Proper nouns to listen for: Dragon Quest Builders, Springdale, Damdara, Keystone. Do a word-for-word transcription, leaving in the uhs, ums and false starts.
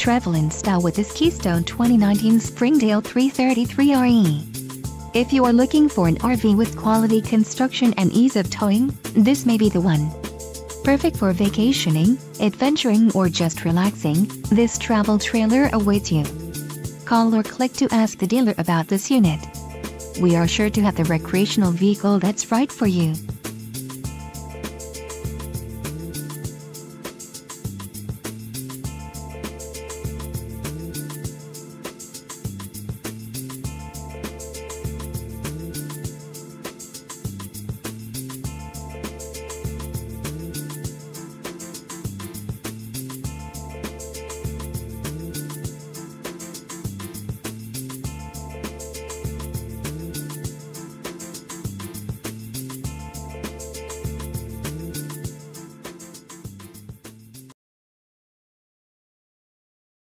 Travel in style with this Keystone twenty nineteen Springdale three thirty-three R E. If you are looking for an R V with quality construction and ease of towing, this may be the one. Perfect for vacationing, adventuring, or just relaxing, this travel trailer awaits you. Call or click to ask the dealer about this unit. We are sure to have the recreational vehicle that's right for you.